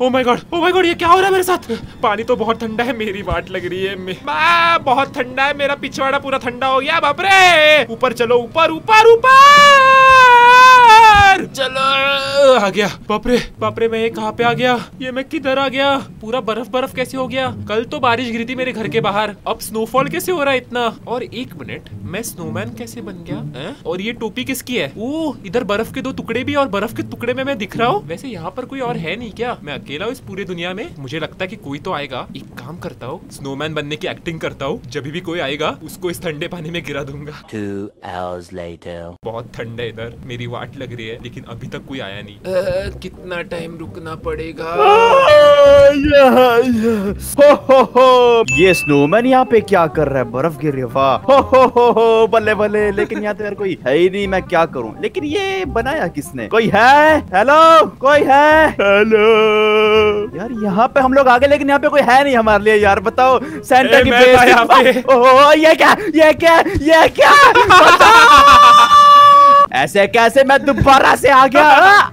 O my God ये क्या हो रहा है मेरे साथ। पानी तो बहुत ठंडा है, मेरी वाट लग रही है। बहुत ठंडा है, मेरा पिछवाड़ा पूरा ठंडा हो गया। बाप रे, ऊपर चलो, ऊपर ऊपर ऊपर चलो। आ गया, बापरे बापरे, मैं कहाँ पे आ गया, ये मैं किधर आ गया। पूरा बर्फ बर्फ कैसे हो गया। कल तो बारिश गिरी थी मेरे घर के बाहर, अब स्नोफॉल कैसे हो रहा है इतना। और एक मिनट, मैं स्नोमैन कैसे बन गया है? और ये टोपी किसकी है? ओ, इधर बर्फ के दो टुकड़े भी, और बर्फ के टुकड़े में मैं दिख रहा हूँ। वैसे यहाँ पर कोई और है नहीं क्या? मैं अकेला हूँ इस पूरी दुनिया में। मुझे लगता है कि कोई तो आएगा। एक काम करता हूँ, स्नोमैन बनने की एक्टिंग करता हूँ। जब भी कोई आएगा उसको इस ठंडे पानी में गिरा दूंगा। 2 hours later। बहुत ठंडा है इधर, मेरी वाट लग रही है, लेकिन अभी तक कोई आया नहीं। कितना टाइम रुकना पड़ेगा? ये स्नोमैन यहाँ पे क्या कर रहा है? बर्फ गिर रही है, वाह बल्ले बल्ले। लेकिन यहाँ तो यार कोई है ही नहीं, मैं क्या करूँ। लेकिन ये बनाया किसने? कोई है? हेलो, कोई है? हेलो यार, यहाँ पे हम लोग आगे लेकिन यहाँ पे कोई है नहीं हमारे लिए। यार बताओ, सेंटा की बेस। ओह, ये क्या, ये क्या, ये क्या? ऐसे कैसे मैं दोबारा से आ गया?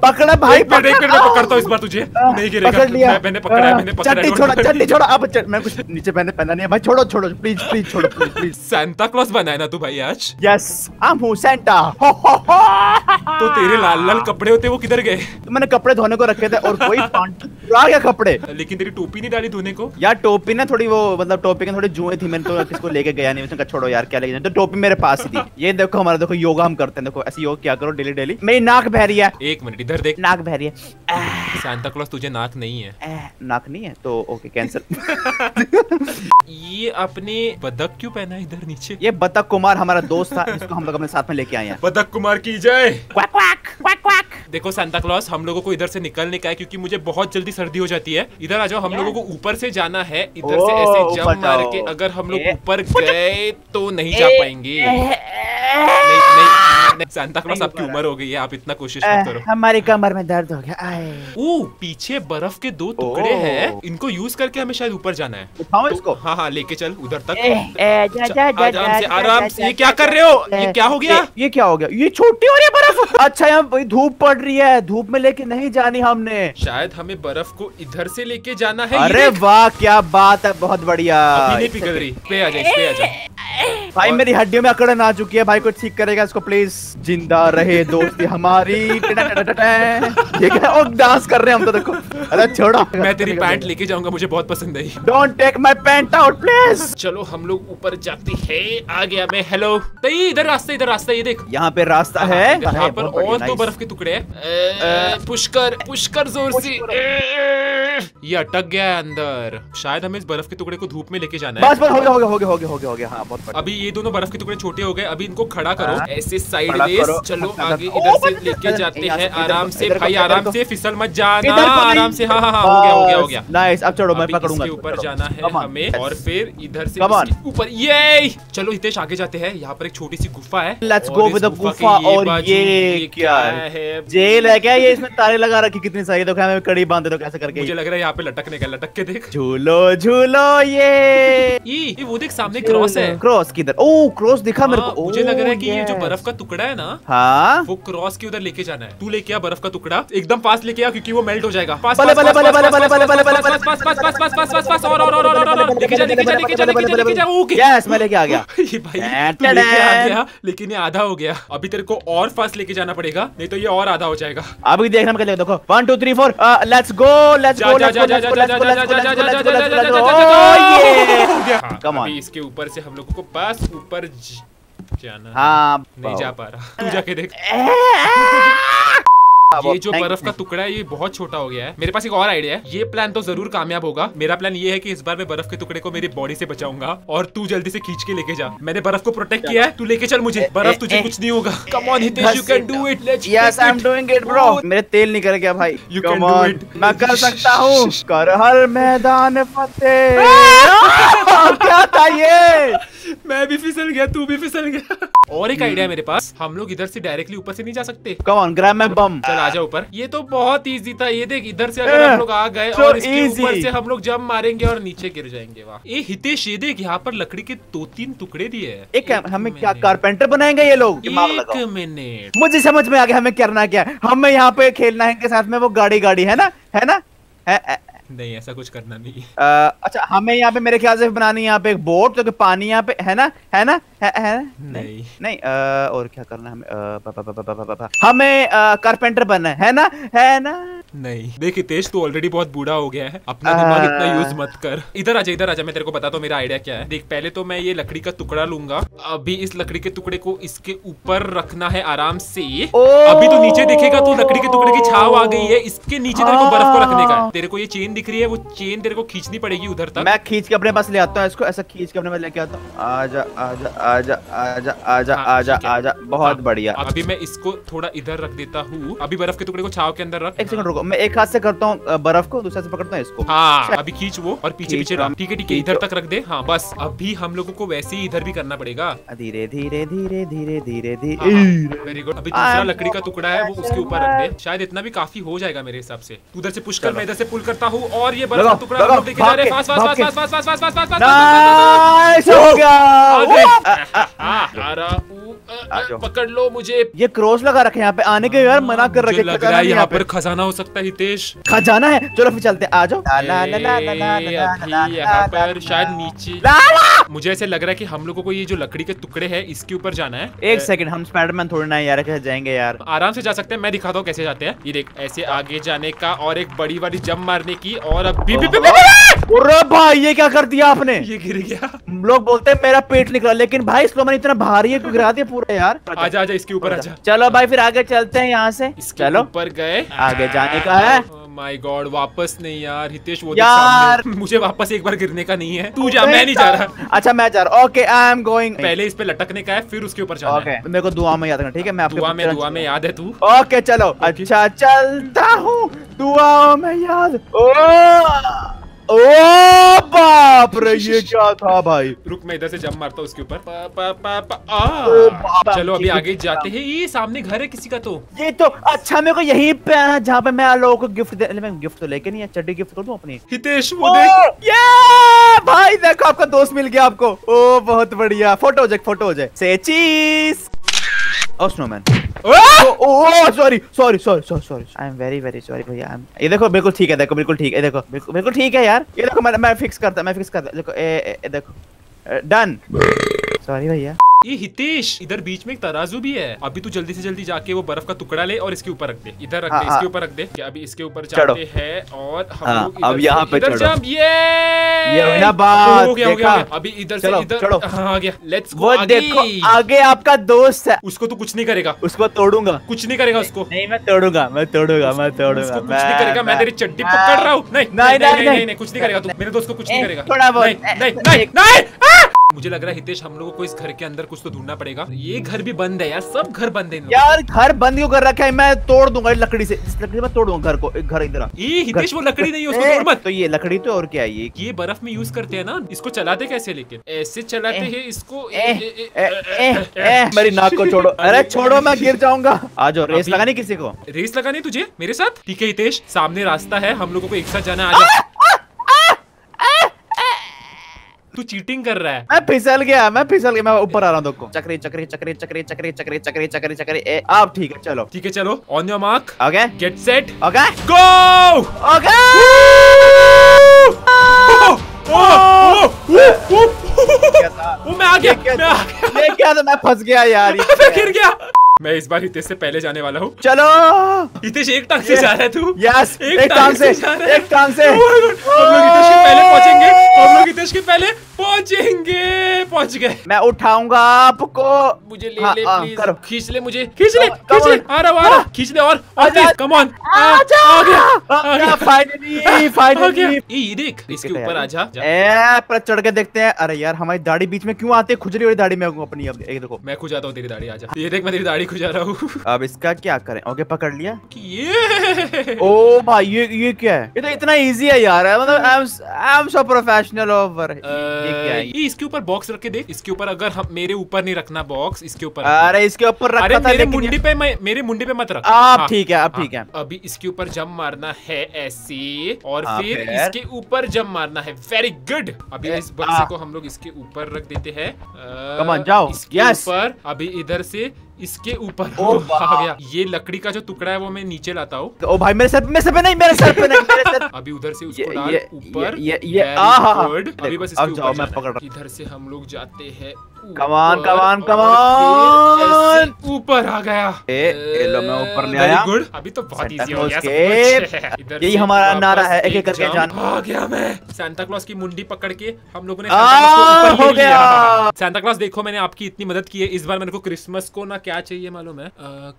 पकड़ा भाई, पकड़ता हूँ इस बार तुझे। नहीं गिरेगा, मैंने पकड़ा है, मैंने पकड़ा है। छोड़ा, चड्डी छोड़ा। अब मैं कुछ नीचे मैंने पहना नहीं है भाई। छोड़ो छोड़ो, प्लीज प्लीज छोड़ो, प्लीज। सांता क्लॉस बनाया ना तू भाई आज? यस, हम हूँ सेंटा। तो तेरे लाल लाल कपड़े होते, वो किधर गए? मैंने कपड़े धोने को रखे थे और कोई आ गया कपड़े। लेकिन तेरी टोपी नहीं डाली धोने को? यार टोपी ना थोड़ी वो, मतलब टोपी थोड़ी जुए थी, मैंने तो किसको लेके गया नहीं। उसने कहा छोड़ो यार, क्या लेके? तो टोपी मेरे पास ही थी। ये देखो हमारा, देखो योगा हम करते हैं। देखो ऐसे योग क्या करो डेली डेली। मेरी नाक बह रही है। एक मिनट, इधर देख, नाक बह रही है। सांता क्लॉस, तुझे नाक नहीं है? नाक नहीं है तो ओके, कैंसिल। ये आपने बतख क्यों पहना है इधर नीचे? ये बतख कुमार हमारा दोस्त था, इसको हम लोग अपने साथ में लेके आए हैं। बतख कुमार की जय। Quack quack quack quack. देखो सांता क्लॉस, हम लोगों को इधर से निकलने का है, क्योंकि मुझे बहुत जल्दी सर्दी हो जाती है। इधर आ जाओ, हम लोगों को ऊपर से जाना है। इधर से ऐसे जंप मार के अगर हम लोग ऊपर गए तो नहीं जा पाएंगे। सांता क्लॉस, आपकी उम्र हो गई है, आप इतना कोशिश मत करो। हमारी कमर में दर्द हो गया। ओ, पीछे बर्फ के दो टुकड़े हैं, इनको यूज करके हमें शायद ऊपर जाना है। उठाओ इसको। हाँ हाँ, लेके चल उधर तक। आराम से, आराम से। ये क्या कर रहे हो? ये क्या हो गया? ये क्या हो गया? ये छोटी हो रही है बर्फ। अच्छा, यहाँ धूप पड़ रही है, धूप में लेके नहीं जानी हमने। शायद हमें बर्फ को इधर से लेके जाना है। अरे वाह, क्या बात है, बहुत बढ़िया। नहीं पिघल रही, पे आ जाए, पे आ जाए। भाई मेरी हड्डियों में अकड़न आ चुकी है भाई, कुछ ठीक करेगा इसको प्लीज। जिंदा रहे दोस्ती हमारी। ये क्या, और डांस कर रहे हैं हम तो। देखो, अरे छोड़ो, मैं तेरी पैंट लेके जाऊंगा, मुझे बहुत पसंद आई। Don't take my pant out please. चलो हम लोग ऊपर जाते हैं। आ गया मैं। हेलो, इधर रास्ता, इधर रास्ता। ये देख, यहाँ पे रास्ता है। यहाँ पर और दो बर्फ के टुकड़े हैं। पुष्कर, पुष्कर जोर से। ये अटक गया है अंदर। शायद हमें इस बर्फ के टुकड़े को धूप में लेके जाना है। बस हो गया, हो गया, हो गया, हो गया, हो गया, हो गया। हाँ, बहुत अभी ये दोनों बर्फ के टुकड़े छोटे हो गए। अभी इनको खड़ा करो, ऐसे साइड वेज। चलो आगे इधर से लेके जाते हैं। आराम से भाई, आराम से, फिसल मत जाना, आराम से। हाँ हाँ, हो गया, हो गया, हो गया। नाइस, अब चढ़ो, मैं पकड़ूंगा। ऊपर जाना है हमें, और फिर इधर से ऊपर। ये चलो हितेश, आगे जाते हैं। यहाँ पर एक छोटी सी गुफा है। लेट्स गो विद द गुफा। और ये क्या है? जेल है क्या ये? इसमें तारे लगा रखी कितनी सारी। देखो हमें कड़ी बांध दो, कैसे करके। मुझे लग रहा है यहाँ पे लटकने का। लटक के देख, झूलो झूलो। ये वो देख, सामने क्रॉस है। क्रॉस किधर? ओ, क्रॉस दिखा मेरे को। मुझे लग रहा है कि ये जो बर्फ का टुकड़ा है ना, हाँ, वो क्रॉस के उधर लेके जाना है। तू लेके आ बर्फ का टुकड़ा, एकदम पास लेके आ, क्योंकि वो मेल्ट हो जाएगा। पास पास पास पास पास पास पास पास पास पास पास पास पास। और लेके जा, लेके जा, लेके जा, लेके जा। ओके, यस, मैं लेके आ गया। ये भाई लेके आ गया, लेकिन ये आधा हो गया। अभी तेरे को और फास्ट लेके जाना पड़ेगा, नहीं तो ये और आधा हो जाएगा। अभी देखना हम कैसे। देखो 1 2 3 4, let's go, let's go, let's go, let's go, let's go, let's go. ये कम ऑन, इसके ऊपर से हम लोगों को पास ऊपर जाना। हाँ, नहीं जा पा रहा, तू जाके देख। ये जो बर्फ का टुकड़ा है, ये बहुत छोटा हो गया है। मेरे पास एक और आइडिया है। ये प्लान तो जरूर कामयाब होगा। मेरा प्लान ये है कि इस बार मैं बर्फ के टुकड़े को मेरी बॉडी से बचाऊंगा, और तू जल्दी से खींच के लेके जा। मैंने बर्फ को प्रोटेक्ट किया है, तू लेके चल मुझे। बर्फ, तुझे कुछ नहीं होगा। Come on Hitesh, you can do it. Yes, I am doing it bro. मेरे तेल निकल गया भाई। यू कैन डू इट, मैं कर सकता हूँ। कर हर मैदान फतेह। क्या था ये? मैं भी फिसल गया, तू भी फिसल गया। और एक आइडिया मेरे पास, हम लोग इधर से डायरेक्टली ऊपर से नहीं जा सकते। Come on grab my bum, चल आजा ऊपर। ये तो बहुत इजी था, ये देख इधर से अगर हम लोग आ गए और इसके ऊपर से हम लोग जंप मारेंगे और नीचे गिर जाएंगे। वाह। ये हितेश, ये देख यहाँ पर लकड़ी के 2-3 टुकड़े दिए हैं। एक हमें क्या कारपेंटर बनाएंगे ये लोग? एक मिनट, मुझे समझ में आ गया हमें करना क्या है। हमें यहाँ पे खेलना है इनके साथ में, वो गाड़ी गाड़ी है ना, है ना? नहीं, ऐसा कुछ करना नहीं। अच्छा, हमें यहाँ पे मेरे ख्याल से बनानी है यहाँ पे एक बोट, क्योंकि पानी यहाँ पे है ना, है ना, है ना? नहीं नहीं, और क्या करना हमें? हमें कारपेंटर बनना है ना, है ना? नहीं देख हितेश, तू ऑलरेडी बहुत बूढ़ा हो गया है, अपना दिमाग इतना यूज मत कर। इधर आजा, इधर आजा, मैं तेरे को बताता हूँ मेरा आइडिया क्या है। देख, पहले तो मैं ये लकड़ी का टुकड़ा लूंगा। अभी इस लकड़ी के टुकड़े को इसके ऊपर रखना है आराम से। अभी तो नीचे देखेगा तो लकड़ी के टुकड़े की छाव आ गई है, इसके नीचे तेरे को बर्फ को रखने का है। तेरे को ये चेन दिख रही है, वो चेन तेरे को खींचनी पड़ेगी उधर तक। मैं खींच के अपने पास ले आता हूँ इसको, ऐसा खींच के अपने पास लेके आता हूँ। आजा आजा आजा आजा आजा आजा आजा, बहुत बढ़िया। अभी मैं इसको थोड़ा इधर रख देता हूँ। अभी बर्फ के टुकड़े को छाव के अंदर रख। एक सेकंड रुको, मैं एक हाथ से करता हूँ बर्फ को, दूसरे से पकड़ता हूँ इसको। हाँ, अभी खींच वो और पीछे पीछे रख। ठीक है ठीक है, इधर तक रख दे। हाँ बस, अभी हम लोगों को वैसे ही इधर भी करना पड़ेगा, धीरे धीरे धीरे धीरे धीरे धीरे। Very good. अभी दूसरा लकड़ी का टुकड़ा है, वो उसके ऊपर रख दे। शायद इतना भी काफी हो जाएगा मेरे हिसाब से। उधर से पुश कर, मैं इधर से पुल करता हूँ, और ये बर्फ का टुकड़ा हम देखे जा रहे हैं। Fast fast fast fast fast fast fast fast. हो गया, पकड़ लो मुझे। ये क्रॉस लगा रखे यहाँ पे, आने के यार मना कर रखे। लग रहा है यहाँ पर खजाना हो सकता है हितेश। खजाना है, चलो फिर चलते, आ जाओ। यहाँ पर शायद नीचे, मुझे ऐसे लग रहा है कि हम लोगों को ये जो लकड़ी के टुकड़े हैं इसके ऊपर जाना है। एक सेकंड, हम स्पाइडरमैन थोड़ी ना यार, कैसे जाएंगे यार? आराम से जा सकते हैं, मैं दिखाता हूँ कैसे जाते हैं। ये देख, ऐसे आगे जाने का और एक बड़ी वाली जंप मारने की। और अब अरे भाई, ये क्या कर दिया आपने? ये गिर गया। लोग बोलते हैं मेरा पेट निकला, लेकिन भाई इसको मैंने इतना भारी है गिरा दिया पूरा यार। आजा आजा, इसके ऊपर आजा। चलो भाई, फिर आगे चलते हैं यहाँ से। चलो ऊपर गए, आगे जाने का है। माय गॉड, वापस नहीं यार हितेश, वो यार मुझे वापस एक बार गिरने का नहीं है। तू जा, मैं नहीं जा रहा। अच्छा मैं जा रहा, ओके आई एम गोइंग। पहले इस पे लटकने का है, फिर उसके ऊपर जाना है। मेरे को दुआ में याद रखना, ठीक है? मैं दुआ में याद है तू? ओके चलो, अच्छा चलता हूँ, दुआ में याद। ओ बाप रे, ये क्या था भाई? रुक, मैं इधर से जंप मारता हूँ उसके ऊपर। चलो अभी आगे जाते हैं। ये सामने घर है किसी का, तो ये तो अच्छा, मेरे को यहीं पे आना जहाँ पे मैं लोगों को गिफ्ट दे। मैं गिफ्ट तो लेके नहीं है, चड्डी गिफ्ट कर दूं अपनी। हितेश वो देख, ये भाई देखो आपका दोस्त मिल गया आपको। ओ बहुत बढ़िया, फोटो हो जाए, फोटो हो जाए से चीज। और snowman, sorry sorry sorry sorry sorry, I am very very sorry भैया। ये देखो बिल्कुल ठीक है, देखो बिल्कुल ठीक है, देखो बिल्कुल ठीक है यार। ये देखो मैं फिक्स करता, मैं फिक्स करता, देखो देखो डन। सॉरी भैया। ये हितेश, इधर बीच में एक तराजू भी है। अभी तू जल्दी से जल्दी जाके वो बर्फ का टुकड़ा ले और इसके ऊपर रख दे। इधर रख दे, इसके ऊपर रख दे। अभी इसके ऊपर चढ़ते हैं और हम अब यहाँ पे चढ़ो। ये बात हो गया। अभी इधर से इधर आ गया। Let's go. देखो आगे आपका दोस्त है, उसको तो कुछ नहीं करेगा, उसको तोड़ूंगा। कुछ नहीं करेगा उसको। नहीं मैं तोड़ूंगा, मैं तोड़ूंगा, मैं तोड़ूंगा। कुछ नहीं करेगा, मैं तेरी चड्डी पकड़ रहा हूँ। नहीं नहीं नहीं, कुछ नहीं करेगा तू, मेरे दोस्त को कुछ नहीं करेगा। थोड़ा बहुत मुझे लग रहा है हितेश, हम लोगों को इस घर के अंदर कुछ तो ढूंढना पड़ेगा। ये घर भी बंद है यार, सब घर बंद है यार। घर बंद क्यों कर रखा है? मैं तोड़ दूंगा लकड़ी से, इस लकड़ी में तोड़ दूंगा घर को। घर इधर आ। ये हितेश वो लकड़ी नहीं है, उसको तोड़ मत। तो ये लकड़ी तो और क्या है? ये बर्फ में यूज करते हैं ना, इसको चलाते कैसे? लेकिन ऐसे चलाते है इसको। मेरी नाक को छोड़ो, अरे छोड़ो, मैं गिर जाऊंगा। आज और रेस लगानी, किसी को रेस लगानी तुझे मेरे साथ? ठीक है हितेश, सामने रास्ता है, हम लोगों को एक साथ जाना। आज तू चीटिंग कर रहा है। मैं फिसल गया, मैं फिसल गया, मैं ऊपर आ रहा हूँ। देखो चक्री चक्री चक्री चक्री चक्री चक्री चक्री चक्री चक्री। आप ठीक है? चलो ठीक है, चलो। On your mark, okay, get set, okay, go, okay. वो मैं आ गया, मैं क्या था? मैं फंस गया यार, मैं गिर गया। मैं इस बार हितेश से पहले जाने वाला हूँ। चलो हितेश, एक टांग से जा रहा है तू? यस, एक टांग से, एक टांग से। हम लोग हितेश के पहले पहुँचेंगे, हम लोग हितेश के पहले पहुँचेंगे। पहुँच गए। मैं उठाऊंगा आपको, मुझे ले ले प्लीज, खींच ले मुझे, खींच ले, खींच ले, आ रहा हूँ, खींच ले। और कम ऑन, आ गया फाइनली, फाइनली। ये देख, इसके ऊपर आजा। पर चढ़ के देखते हैं। अरे यार, हमारी दाढ़ी बीच में क्यों आते? खुजली वाली दाढ़ी में अपनी। अब एक देखो, मैं खुजाता हूँ तेरी दाढ़ी। आजा, ये देख, मैं तेरी दाढ़ी खुजा रहा हूँ। अब इसका क्या करें? ओके पकड़ लिया। ये ओ भाई, ये क्या है? ये तो इतना इजी है यार, मतलब I am so professional. International offer है ये। इसके ऊपर बॉक्स रख के देख, इसके ऊपर अगर मेरे ऊपर नहीं रखना बॉक्स, इसके ऊपर अरे इसके ऊपर रखा था, मेरे मुंडी पे मत रख। आप ठीक है, आप ठीक है। अभी इसके ऊपर जंप मारना है ऐसे और फिर इसके ऊपर जंप मारना है। Very good. अभी इस बक्से को हम लोग इसके ऊपर रख देते हैं। कम ऑन जाओ इसके ऊपर। अभी इधर से इसके ऊपर आ गया। ये लकड़ी का जो टुकड़ा है वो मैं नीचे लाता हूँ। ओ भाई मेरे सर पे नहीं, मेरे सर पे नहीं, मेरे सर। अभी उधर से उसको डाल ऊपर। ये अभी बस इसके ऊपर मैं पकड़ रहा हूं। इधर से हम लोग जाते हैं। कमान कमान कमान, ऊपर आ गया। ए लो मैं ऊपर ले आया। गुड। अभी तो बहुत इजी हो गया सब कुछ। यही हमारा नारा है, एक एक करके जान। आ गया मैं। सांता क्लॉस की मुंडी पकड़ के हम लोगों ने ऊपर हो गया। सांता क्लॉस देखो मैंने आपकी इतनी मदद की है। इस बार मेरे को क्रिसमस को ना क्या चाहिए मालूम है?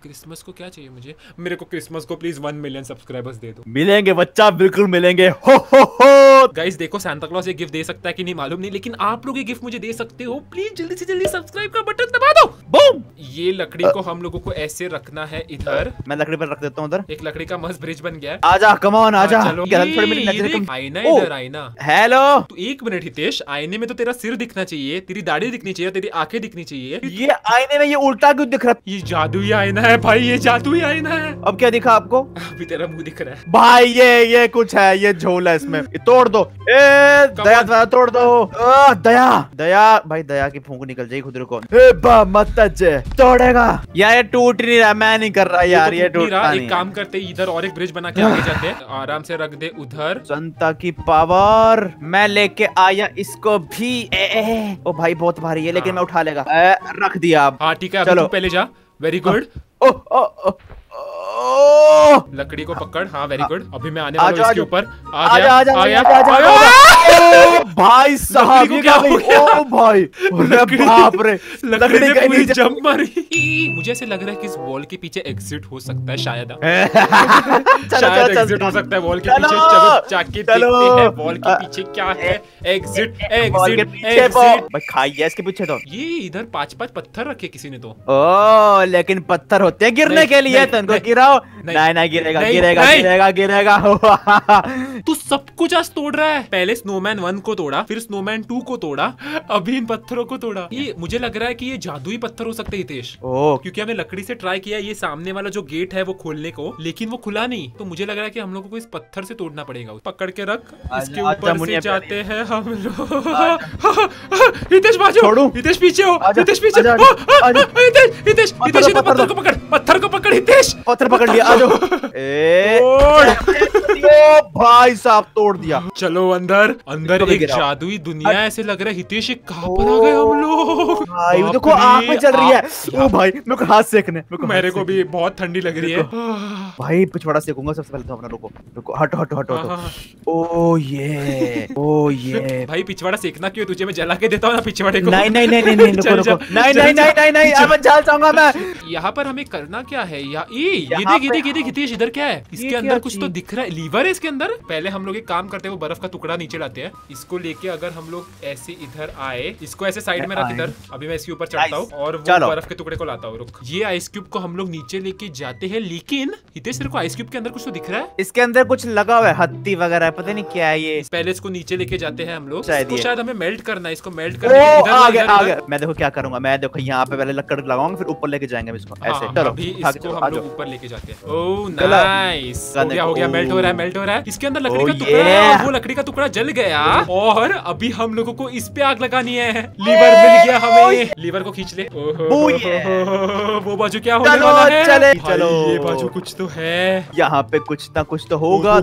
क्रिसमस को क्या चाहिए मुझे? मेरे को क्रिसमस को प्लीज 1 मिलियन सब्सक्राइबर्स दे दो। मिलेंगे बच्चा, बिल्कुल मिलेंगे। हो हो हो। गाइस देखो सांता क्लॉस ये गिफ्ट दे सकता है कि नहीं मालूम नहीं, लेकिन आप लोग ये गिफ्ट मुझे दे सकते हो। प्लीज जल्दी से जल्दी सब्सक्राइब का बटन दबा दो। बूम। ये लकड़ी को हम लोगों को ऐसे रखना है इधर। मैं लकड़ी पर रख देता हूँ। उधर एक लकड़ी का मस्त ब्रिज बन गया है। आजा कम ऑन आजा। आईना इधर आईना। हेलो। एक मिनट हितेश, आईने में तो तेरा सिर दिखना चाहिए, तेरी दाढ़ी दिखनी चाहिए, तेरी आंखें दिखनी चाहिए। ये आईने में ये उल्टा क्यों दिख रहा है? ये जादुई आईना है भाई, ये जादुई आईना है। अब क्या दिखा आपको? अभी तेरा मुंह दिख रहा है भाई। ये कुछ है, ये झोला है, इसमें तोड़ दो। दया तोड़ दो। दया दया भाई, दया की फूंक निकल जाएगी खुद को। मत तोड़ेगा यार, ये टूट नहीं रहा। मैं नहीं कर रहा यार, ये टूट रहा। एक काम करते इधर और एक ब्रिज बना के आगे जाते हैं। आराम से रख दे उधर। संता की पावर मैं लेके आया। इसको भी ओ भाई बहुत भारी है, लेकिन मैं उठा लेगा। रख दिया आप। हाँ ठीक है, चलो पहले जा। Very good. लकड़ी को पकड़। हाँ वेरी गुड। अभी मैं आने वाला हूँ इसके ऊपर। आ गया आ गया आ गया भाई साहब। ये क्या हो गया? ओ भाई बाप रे, लकड़ी के नीचे जंप मारी। मुझे ऐसे लग रहा है कि इस वॉल के पीछे एग्जिट हो सकता है शायद। शायद एग्जिट हो सकता है वॉल के पीछे। चलो जाके देखते हैं वॉल के पीछे क्या है। एग्जिट एग्जिट एग्जिट खाई है इसके पीछे। तो ये इधर 5-5 पत्थर रखे किसी ने तो। ओ लेकिन पत्थर होते हैं गिरने के लिए। तनको गिराओ। नहीं नहीं गिरेगा गिरेगा गिरेगा गिरेगा। तू सब कुछ आज तोड़ रहा है। पहले स्नोमैन 1 को तोड़ा, फिर स्नोमैन 2 को तोड़ा, अभी इन पत्थरों को तोड़ा। ये मुझे लग रहा है कि ये जादुई पत्थर हो सकते हैं हितेश। क्योंकि हमने लकड़ी से ट्राई किया ये सामने वाला जो गेट है वो खोलने को, लेकिन वो खुला नहीं। तो मुझे लग रहा है कि हम लोगों को इस पत्थर से तोड़ना पड़ेगा। पकड़ के रख। इसके ऊपर से जाते हैं हम लोग। हितेश बाजू, हितेश पीछे हो, हितेश पीछे। हितेश हितेश पत्थर को पकड़, पत्थर को पकड़। हितेश पत्थर पकड़ लिया। भाई साहब तोड़ दिया। चलो अंदर। अंदर एक जादुई दुनिया ऐसे लग रहा है। हितेश कहाँ पर आ गए हम लोग? भाई देखो आग में चल रही है। ओ भाई मेरे को हाथ सेकने, मेरे को भी बहुत ठंडी लग रही है भाई। पिछवाड़ा सेकूंगा सबसे पहले तो अपना। रुको रुको, हटो हटो हटो। ओ ये भाई पिछवाड़ा सेकना क्यों? तुझे मैं जला के देता हूँ ना पिछवाड़े को। नहीं नहीं नहीं नहीं नहीं नहीं, अब जल जाऊंगा मैं। यहाँ पर हमें करना क्या है? ये देख हितेश इधर क्या है? इसके अंदर कुछ तो दिख रहा है। लीवर है इसके अंदर। पहले हम लोग एक काम करते हैं, वो बर्फ का टुकड़ा नीचे लाते हैं। इसको लेके अगर हम लोग ऐसे इधर आए, इसको ऐसे साइड में रख इधर। अभी मैं इसके ऊपर चढ़ता हूँ और वो बर्फ के टुकड़े को लाता हूँ। रुक, ये आइस क्यूब को हम लोग नीचे लेके जाते हैं। लेकिन हितेश तेरे को आइस क्यूब के अंदर कुछ तो दिख रहा है। इसके अंदर कुछ लगा हुआ है, हत्ती वगैरह पता नहीं क्या है ये। पहले इसको नीचे लेके जाते हैं हम लोग। शायद हमें मेल्ट करना है इसको। मेल्ट कर। मैं देखो क्या करूंगा मैं। देखो यहाँ पे पहले लकड़ लगाऊंगा, फिर ऊपर लेके जाएंगे इसको ऐसे। चलो इसको हम लोग ऊपर लेके जाते हैं। Oh nice. हो गया, मेल्ट हो रहा है, मेल्ट हो रहा है। इसके अंदर लकड़ी का टुकड़ा है, वो लकड़ी का टुकड़ा जल गया। और अभी हम लोगों को इस पे आग लगानी है। लीवर मिल गया हमें। लीवर को खींच ले। वो बाजू क्या होने वाला है? चले चलो। ये बाजू कुछ तो है, यहाँ पे कुछ ना कुछ तो होगा।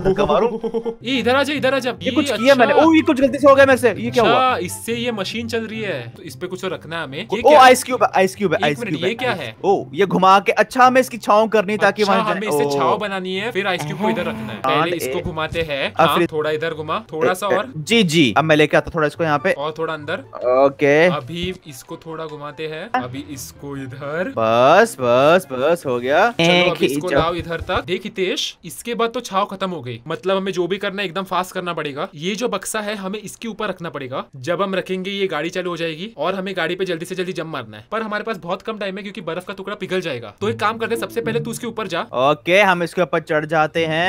ये इधर आ जा, इधर आ जा। ये कुछ किया मैंने। ओह ये कुछ गलती से हो गया मेरे से। ये क्या हुआ? इससे ये मशीन चल रही है, तो इस पे कुछ रखना है हमें। आइस क्यूब है, आइस क्यूब है, आइस क्यूब। ये क्या है? ओ ये घुमा के। अच्छा हमें इसकी छाव करनी ताकि हमें इससे छाव बनानी है। फिर आइस क्यूब को इधर रखना है। पहले इसको घुमाते हैं। हाँ, थोड़ा इधर घुमा, थोड़ा सा और। जी जी अब मैं लेके आता थोड़ा इसको यहाँ पे और थोड़ा अंदर। ओके अभी इसको थोड़ा घुमाते हैं। अभी इसको इधर। बस बस बस हो गया। चलो अभी इसको लाओ इधर तक। देख हितेश इसके बाद तो छाव खत्म हो गई। मतलब हमें जो भी करना है एकदम फास्ट करना पड़ेगा। ये जो बक्सा है हमें इसके ऊपर रखना पड़ेगा। जब हम रखेंगे ये गाड़ी चालू हो जाएगी और हमें गाड़ी पे जल्दी से जल्दी जंप मारना है। पर हमारे पास बहुत कम टाइम है क्योंकि बर्फ का टुकड़ा पिघल जाएगा। तो एक काम करते सबसे पहले तू उसके ऊपर जा। ओके हम इसके ऊपर चढ़ जाते हैं।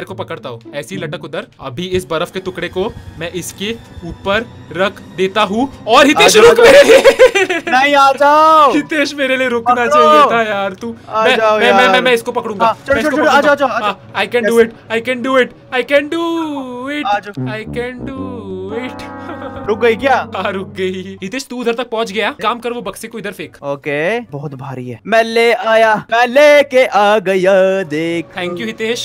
पैर को पकड़ता हूँ, ऐसी लटक उधर। अभी इस बर्फ के टुकड़े को मैं इसके ऊपर रख देता हूँ। और हितेश रुक, मेरे लिए नहीं, आ जाओ हितेश, मेरे लिए रुकना चाहिए था यार तू। मैं इसको पकड़ूंगा, I can do it, I can do it, I can do it, I can do it. रुक गई क्या? हाँ रुक गई। हितेश तू उधर तक पहुंच गया, काम कर वो बक्से को इधर फेंक। ओके बहुत भारी है, मैं ले आया, मैं लेके आ गया देख। थैंक यू हितेश,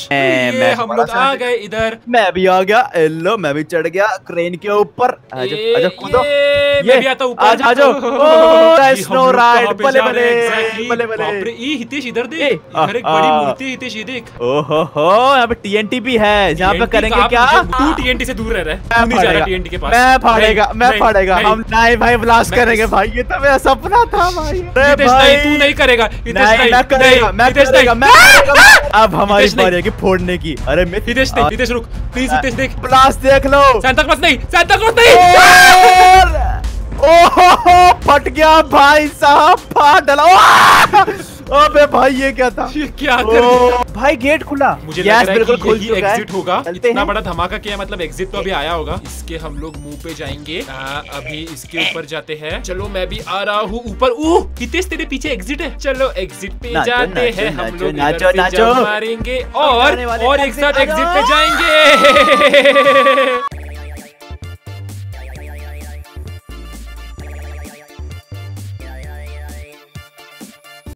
हम लोग आ गए इधर। मैं भी आ गया, हेलो मैं भी चढ़ गया क्रेन के ऊपर। आजा कूदो, मैं भी आता ऊपर। आ जाओ, स्नो राइड, भले भले भले। ई हितेश इधर देख, इधर एक बड़ी मूर्ति हितेश ये देख। ओहो हो, यहाँ पे TNT भी है, यहाँ पे करेंगे क्या? तू TNT से दूर रह रहा है, TNT के पास मैं पड़ेगा। हम नहीं भाई ब्लास्ट करेंगे भाई, ये तो मेरा सपना था भाई। भाई तू नहीं करेगा, अब हमारी बारी है फोड़ने की। अरे हितेश नहीं, हितेश रुक प्लीज, हितेश देख ब्लास्ट देख लो। सांता क्लॉस नहीं, सांता क्लॉस नहीं। ओहो फट गया भाई साहब, फाड़ डाला। अबे भाई ये क्या था, ये क्या कर दिया भाई? गेट खुला, मुझे लग रहा है कि यही एग्जिट होगा। इतना बड़ा धमाका किया मतलब एग्जिट तो अभी आया होगा। इसके हम लोग मुंह पे जाएंगे। अभी इसके ऊपर जाते हैं, चलो मैं भी आ रहा हूँ ऊपर। ओह हितेश तेरे पीछे एग्जिट है, चलो एग्जिट पे जाते हैं हम लोग, नाचो नाचो मारेंगे और एक साथ एग्जिट पे जाएंगे।